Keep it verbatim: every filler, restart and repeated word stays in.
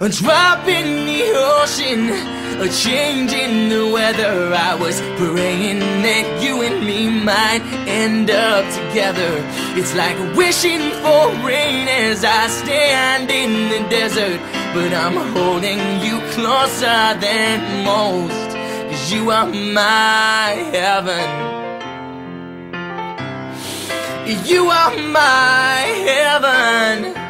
A drop in the ocean, a change in the weather. I was praying that you and me might end up together. It's like wishing for rain as I stand in the desert, but I'm holding you closer than most, 'cause you are my heaven. You are my heaven.